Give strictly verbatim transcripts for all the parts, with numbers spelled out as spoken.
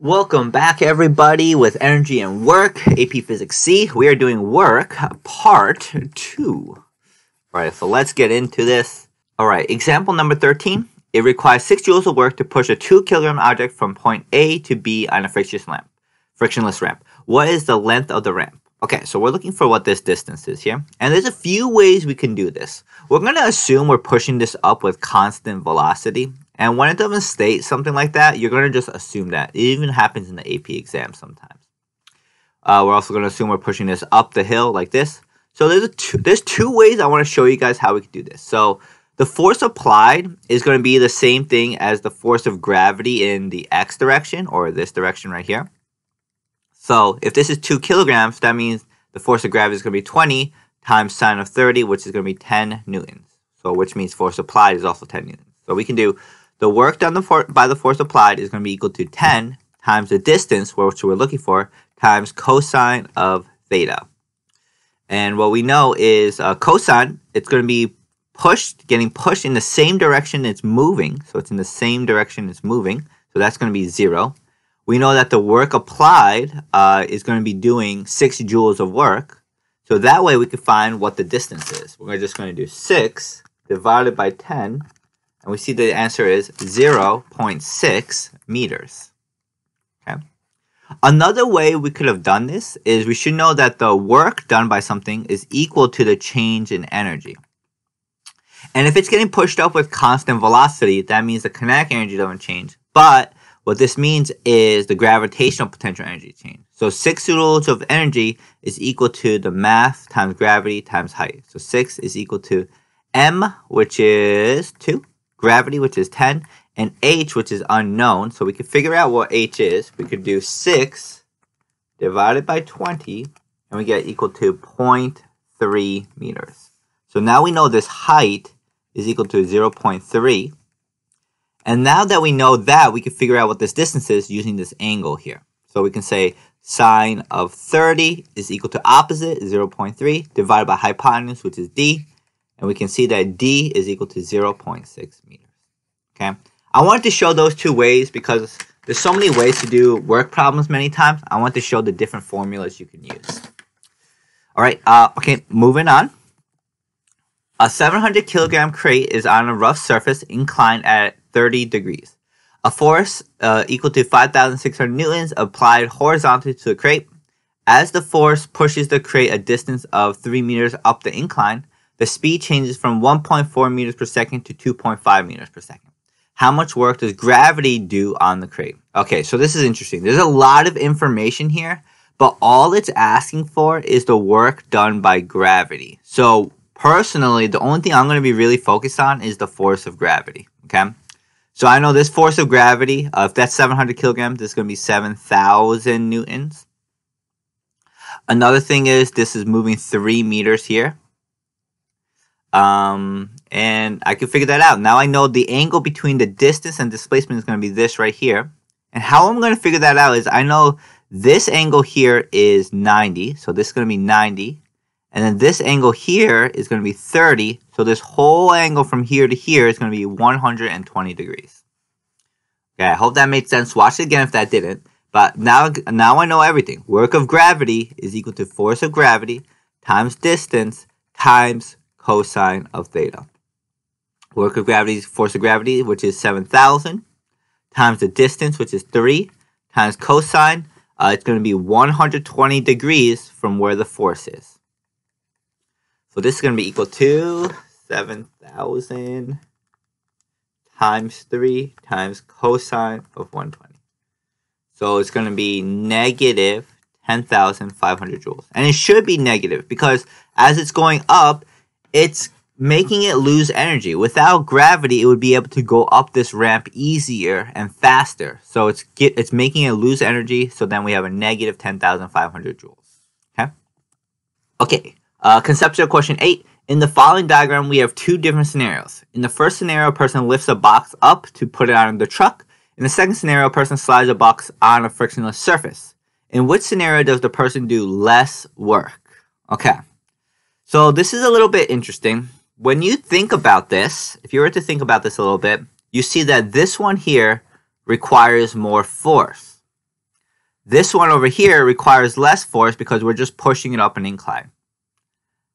Welcome back, everybody, with Energy and Work, A P Physics C. We are doing work, part two. Alright, so let's get into this. Alright, example number thirteen. It requires six joules of work to push a two kilogram object from point A to B on a frictionless ramp. Frictionless ramp. What is the length of the ramp? Okay, so we're looking for what this distance is here. And there's a few ways we can do this. We're going to assume we're pushing this up with constant velocity. And when it doesn't state something like that, you're going to just assume that. It even happens in the A P exam sometimes. Uh, we're also going to assume we're pushing this up the hill like this. So there's, a two, there's two ways I want to show you guys how we can do this. So the force applied is going to be the same thing as the force of gravity in the x direction, or this direction right here. So if this is two kilograms, that means the force of gravity is going to be twenty times sine of thirty, which is going to be ten newtons. So which means force applied is also ten newtons. So we can do... the work done the by the force applied is going to be equal to ten times the distance, which we're looking for, times cosine of theta. And what we know is uh, cosine, it's going to be pushed, getting pushed in the same direction it's moving. So it's in the same direction it's moving. So that's going to be zero. We know that the work applied uh, is going to be doing six joules of work. So that way we can find what the distance is. We're just going to do six divided by ten. And we see the answer is zero point six meters. Okay. Another way we could have done this is we should know that the work done by something is equal to the change in energy. And if it's getting pushed up with constant velocity, that means the kinetic energy doesn't change. But what this means is the gravitational potential energy change. So six joules of energy is equal to the mass times gravity times height. So six is equal to m, which is two. Gravity, which is ten, and h, which is unknown. So we could figure out what h is. We could do six divided by twenty, and we get equal to zero point three meters. So now we know this height is equal to zero point three. And now that we know that, we can figure out what this distance is using this angle here. So we can say sine of thirty is equal to opposite, zero point three, divided by hypotenuse, which is d. And we can see that D is equal to zero point six meters. Okay, I wanted to show those two ways because there's so many ways to do work problems many times. I want to show the different formulas you can use. All right, uh, okay, moving on. A seven hundred kilogram crate is on a rough surface inclined at thirty degrees. A force uh, equal to five thousand six hundred newtons applied horizontally to the crate. As the force pushes the crate a distance of three meters up the incline, the speed changes from one point four meters per second to two point five meters per second. How much work does gravity do on the crate? Okay, so this is interesting. There's a lot of information here, but all it's asking for is the work done by gravity. So personally, the only thing I'm going to be really focused on is the force of gravity. Okay, so I know this force of gravity, uh, if that's seven hundred kilograms, this is going to be seven thousand newtons. Another thing is this is moving three meters here. Um, and I can figure that out. Now I know the angle between the distance and displacement is going to be this right here. And how I'm going to figure that out is I know this angle here is ninety. So this is going to be ninety. And then this angle here is going to be thirty. So this whole angle from here to here is going to be one hundred twenty degrees. Okay, I hope that made sense. Watch it again if that didn't. But now, now I know everything. Work of gravity is equal to force of gravity times distance times cosine of theta. Work of gravity is force of gravity, which is seven thousand, times the distance, which is three, times cosine. Uh, it's going to be one hundred twenty degrees from where the force is. So this is going to be equal to seven thousand times three times cosine of one hundred twenty. So it's going to be negative ten thousand five hundred joules. And it should be negative because as it's going up, it's making it lose energy. Without gravity, it would be able to go up this ramp easier and faster. So it's get, it's making it lose energy. So then we have a negative ten thousand five hundred joules. Okay. Okay. Uh, conceptual question eight. In the following diagram, we have two different scenarios. In the first scenario, a person lifts a box up to put it on the truck. In the second scenario, a person slides a box on a frictionless surface. In which scenario does the person do less work? Okay. So this is a little bit interesting. When you think about this, if you were to think about this a little bit, you see that this one here requires more force. This one over here requires less force because we're just pushing it up an incline.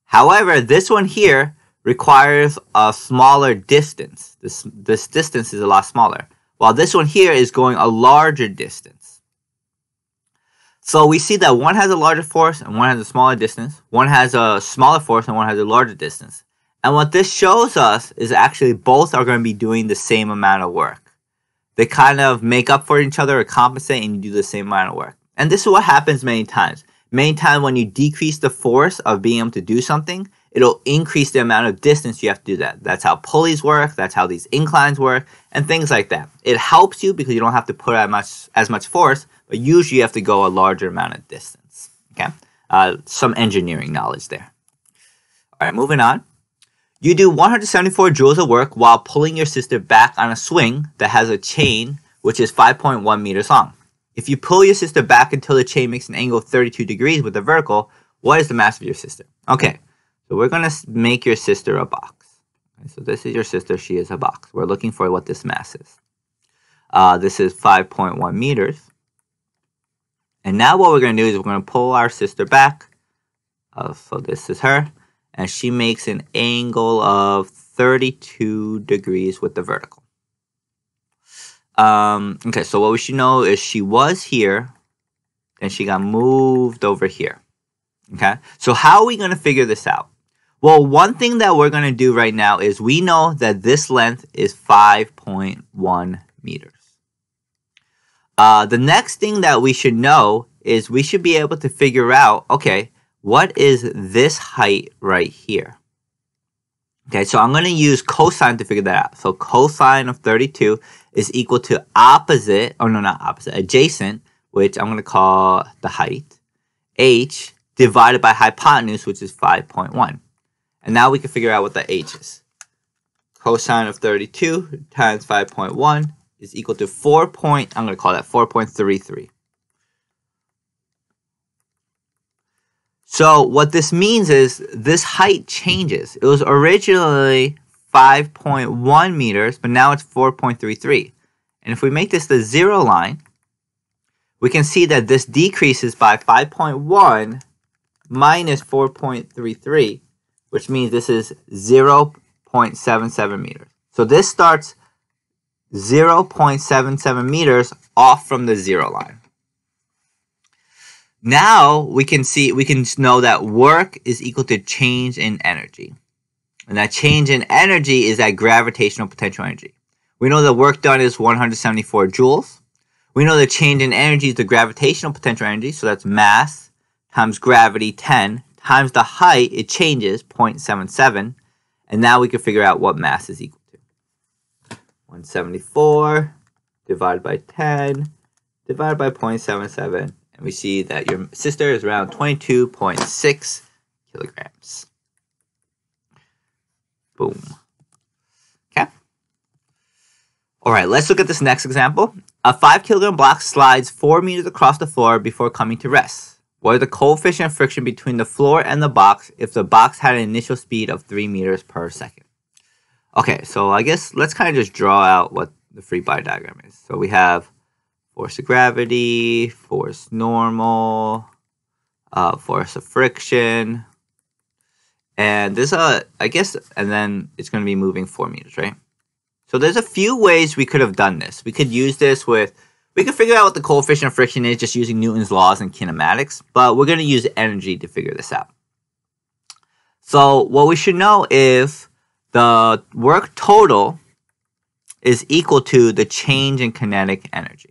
However, this one here requires a smaller distance. This, this distance is a lot smaller, while this one here is going a larger distance. So we see that one has a larger force and one has a smaller distance. One has a smaller force and one has a larger distance. And what this shows us is actually both are going to be doing the same amount of work. They kind of make up for each other or compensate and do the same amount of work. And this is what happens many times. Many times when you decrease the force of being able to do something, it'll increase the amount of distance you have to do that. That's how pulleys work, that's how these inclines work, and things like that. It helps you because you don't have to put out much, as much force, but usually you have to go a larger amount of distance. Okay, uh, some engineering knowledge there. All right, moving on. You do one hundred seventy-four joules of work while pulling your sister back on a swing that has a chain which is five point one meters long. If you pull your sister back until the chain makes an angle of thirty-two degrees with the vertical, what is the mass of your sister? Okay, so we're going to make your sister a box. So this is your sister. She is a box. We're looking for what this mass is. Uh, this is five point one meters. And now what we're going to do is we're going to pull our sister back. Uh, so this is her. And she makes an angle of thirty-two degrees with the vertical. Um, okay, so what we should know is she was here, and she got moved over here. Okay, so how are we going to figure this out? Well, one thing that we're going to do right now is we know that this length is five point one meters. Uh, the next thing that we should know is we should be able to figure out, okay, what is this height right here? Okay, so I'm going to use cosine to figure that out. So cosine of thirty-two is equal to opposite, or no, not opposite, adjacent, which I'm going to call the height, h, divided by hypotenuse, which is five point one. And now we can figure out what the h is. Cosine of thirty-two times five point one is equal to four point, I'm going to call that four point three three. So what this means is this height changes. It was originally five point one meters, but now it's four point three three. And if we make this the zero line, we can see that this decreases by five point one minus four point three three, which means this is zero point seven seven meters. So this starts zero point seven seven meters off from the zero line. Now we can see, we can know that work is equal to change in energy. And that change in energy is that gravitational potential energy. We know the work done is one hundred seventy-four joules. We know the change in energy is the gravitational potential energy. So that's mass times gravity, ten, times the height, it changes, zero point seven seven. And now we can figure out what mass is equal to. one hundred seventy-four divided by ten divided by zero point seven seven. We see that your sister is around twenty-two point six kilograms. Boom. Okay. All right, let's look at this next example. A five kilogram block slides four meters across the floor before coming to rest. What are the coefficient of friction between the floor and the box if the box had an initial speed of three meters per second? Okay, so I guess let's kind of just draw out what the free body diagram is. So we have force of gravity, force normal, uh, force of friction, and there's a, I guess, and then it's going to be moving four meters, right? So there's a few ways we could have done this. We could use this with, we could figure out what the coefficient of friction is just using Newton's laws and kinematics, but we're going to use energy to figure this out. So what we should know is the work total is equal to the change in kinetic energy.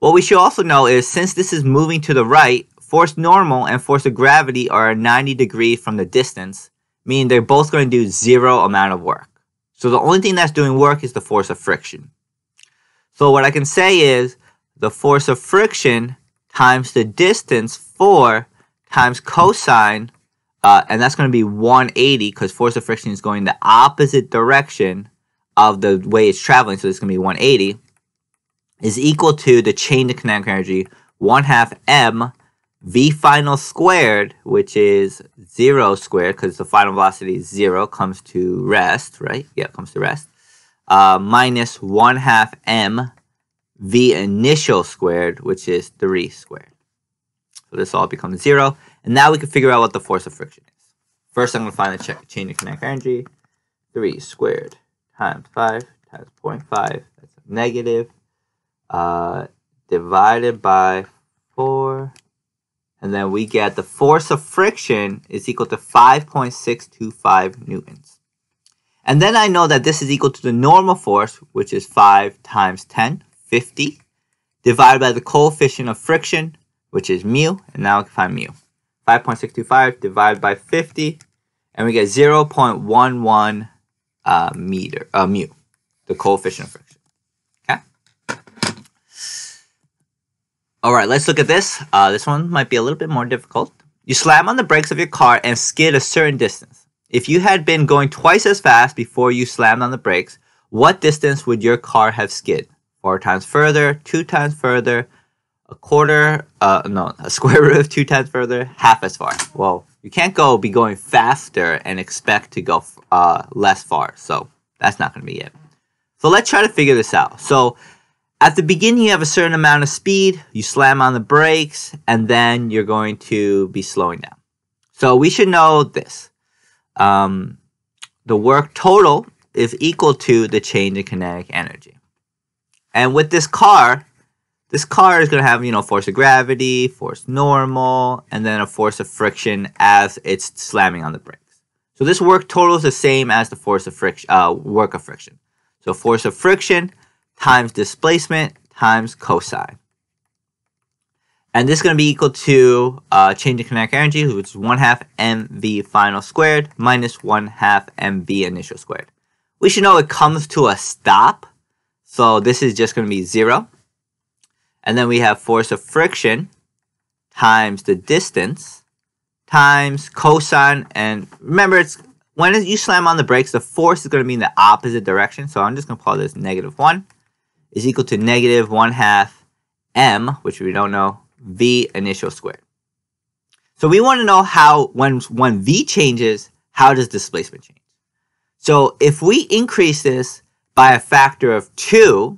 What we should also know is since this is moving to the right, force normal and force of gravity are at ninety degrees from the distance, meaning they're both going to do zero amount of work. So the only thing that's doing work is the force of friction. So what I can say is the force of friction times the distance, four, times cosine, uh, and that's going to be one hundred eighty because force of friction is going the opposite direction of the way it's traveling, so it's going to be one hundred eighty. Is equal to the change in kinetic energy, one half m v final squared, which is zero squared, because the final velocity is zero, comes to rest, right? Yeah, it comes to rest. Uh, minus one half m the initial squared, which is three squared. So this all becomes zero. And now we can figure out what the force of friction is. First, I'm going to find the ch change in kinetic energy. three squared times five times zero point five. That's a negative. Uh, divided by four. And then we get the force of friction is equal to five point six two five newtons. And then I know that this is equal to the normal force, which is five times ten, fifty, divided by the coefficient of friction, which is mu, and now I can find mu. five point six two five divided by fifty, and we get zero point one one uh, meter, uh, mu, the coefficient of friction. Okay? All right, let's look at this. Uh, this one might be a little bit more difficult. You slam on the brakes of your car and skid a certain distance. If you had been going twice as fast before you slammed on the brakes, what distance would your car have skid? Four times further, two times further, a quarter, uh, no, a square root of two times further, half as far. Well, you can't go be going faster and expect to go uh, less far. So that's not going to be it. So let's try to figure this out. So at the beginning, you have a certain amount of speed. You slam on the brakes, and then you're going to be slowing down. So we should know this. Um, the work total is equal to the change in kinetic energy. And with this car... This car is going to have, you know, force of gravity, force normal, and then a force of friction as it's slamming on the brakes. So this work total is the same as the force of friction, uh, work of friction. So force of friction times displacement times cosine. And this is going to be equal to uh, change in kinetic energy, which is one half mv final squared minus one half mv initial squared. We should know it comes to a stop. So this is just going to be zero. And then we have force of friction times the distance times cosine. And remember, it's when you slam on the brakes, the force is going to be in the opposite direction. So I'm just going to call this negative one is equal to negative one half m, which we don't know, v initial squared. So we want to know how, when, when v changes, how does displacement change? So if we increase this by a factor of two,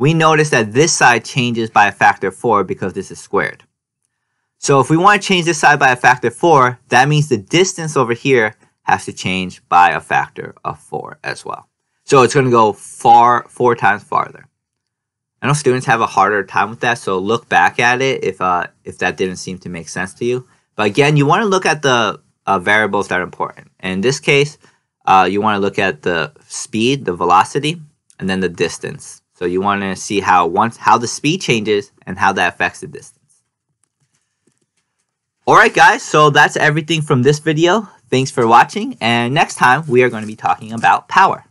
we notice that this side changes by a factor of four because this is squared. So if we want to change this side by a factor of four, that means the distance over here has to change by a factor of four as well. So it's going to go far, four times farther. I know students have a harder time with that, so look back at it if, uh, if that didn't seem to make sense to you. But again, you want to look at the uh, variables that are important. And in this case, uh, you want to look at the speed, the velocity, and then the distance. So you want to see how once how the speed changes and how that affects the distance. Alright guys, so that's everything from this video. Thanks for watching, and next time we are going to be talking about power.